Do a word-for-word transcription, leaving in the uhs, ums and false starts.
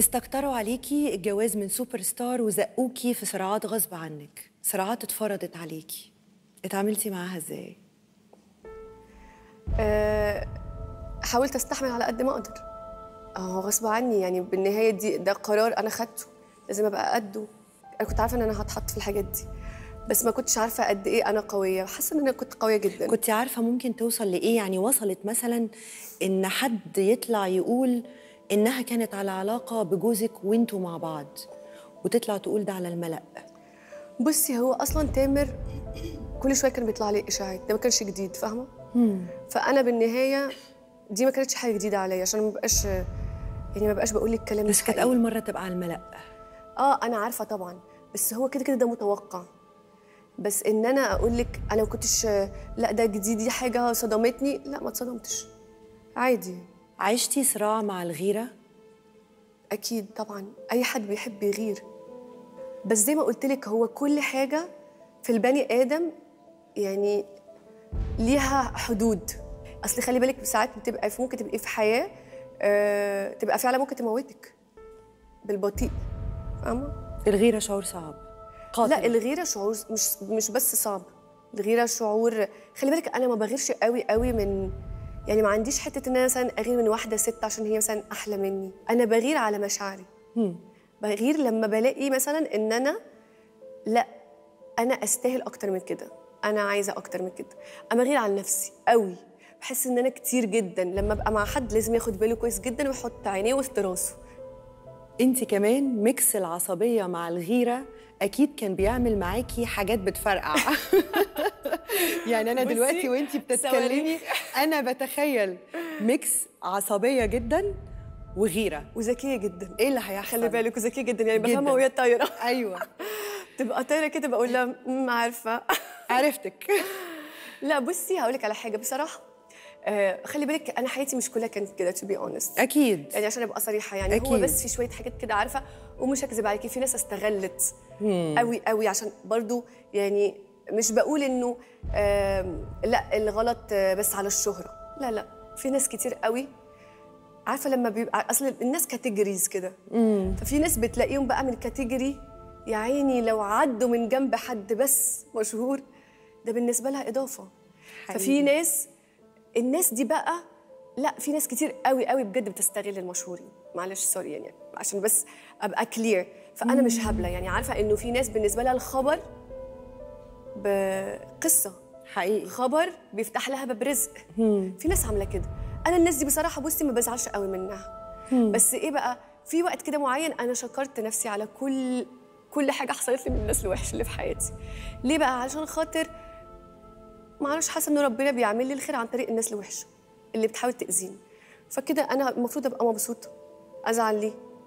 استكتروا عليكي الجواز من سوبر ستار وزقوكي في صراعات غصب عنك، صراعات اتفرضت عليكي، اتعاملتي معاها ازاي؟ أه حاولت استحمل على قد ما اقدر. اهو غصب عني يعني، بالنهايه دي ده قرار انا خدته، لازم ابقى قده. انا كنت عارفه ان انا هتحط في الحاجات دي، بس ما كنتش عارفه قد ايه انا قويه، حاسه ان انا كنت قويه جدا. كنت عارفه ممكن توصل لايه؟ يعني وصلت مثلا ان حد يطلع يقول انها كانت على علاقه بجوزك وانتوا مع بعض، وتطلع تقول ده على الملأ. بصي، هو اصلا تامر كل شويه كان بيطلع لي اشاعات، ده ما كانش جديد، فاهمه؟ فانا بالنهايه دي ما كانتش حاجه جديده عليا، عشان ما بقاش يعني ما بقاش بقول لك الكلام ده. بس كانت اول مره تبقى على الملأ. اه انا عارفه طبعا، بس هو كده كده ده متوقع. بس ان انا اقول لك انا ما كنتش، لا ده جديد، دي حاجه صدمتني، لا ما اتصدمتش، عادي. عشتي صراع مع الغيره؟ اكيد طبعا، اي حد بيحب يغير. بس زي ما قلت لك، هو كل حاجه في البني ادم يعني ليها حدود. اصل خلي بالك ساعات بتبقى في ممكن تبقي في حياه أه تبقى فعلا ممكن تموتك بالبطيء، فاهمه؟ الغيره شعور صعب قاتل. لا الغيره شعور مش مش بس صعب، الغيره شعور. خلي بالك انا ما بغيرش قوي قوي من، يعني ما عنديش حته ان انا مثلا اغير من واحده ست عشان هي مثلا احلى مني. انا بغير على مشاعري، هم. بغير لما بلاقي مثلا ان انا لا انا استاهل اكتر من كده، انا عايزه اكتر من كده. انا بغير على نفسي قوي، بحس ان انا كتير جدا. لما ابقى مع حد لازم ياخد باله كويس جدا ويحط عينيه وسط راسه. انت كمان ميكس العصبيه مع الغيره اكيد كان بيعمل معاكي حاجات بتفرقع. يعني انا دلوقتي وانت بتتكلمي انا بتخيل ميكس عصبيه جدا وغيره وذكيه جدا. ايه اللي هيحصل؟ خلي بالك وذكيه جدا، يعني بفهمها وهي طايره. ايوه تبقى طايره كده، بقول لها عارفه. عرفتك. لا بصي هقول لك على حاجه بصراحه، آه خلي بالك انا حياتي مش كلها كانت كده، تو بي اونست. اكيد يعني عشان ابقى صريحه يعني أكيد. هو بس في شويه حاجات كده عارفه، ومش هكذب عليكي في ناس استغلت قوي قوي، عشان برضو يعني مش بقول انه آه لا الغلط آه بس على الشهره، لا لا في ناس كتير قوي عارفه لما بيبقى اصل الناس كاتيجوريز كده، ففي ناس بتلاقيهم بقى من كاتيجوري يا عيني لو عدوا من جنب حد بس مشهور ده بالنسبه لها اضافه حبيبي. ففي ناس الناس دي بقى لا في ناس كتير قوي قوي بجد بتستغل المشهورين، معلش سوري يعني عشان بس ابقى كلير. فانا مم. مش هبله يعني، عارفه انه في ناس بالنسبه لها الخبر بقصه حقيقي، خبر بيفتح لها باب رزق. مم. في ناس عامله كده. انا الناس دي بصراحه بصي ما بزعلش قوي منها. مم. بس ايه بقى في وقت كده معين انا شكرت نفسي على كل كل حاجه حصلت لي من الناس الوحشه اللي في حياتي. ليه بقى؟ علشان خاطر معرفش، حاسه ان ربنا بيعمل لي الخير عن طريق الناس الوحشه اللي بتحاول تاذيني. فكده انا المفروض ابقى مبسوطه، ازعل ليه؟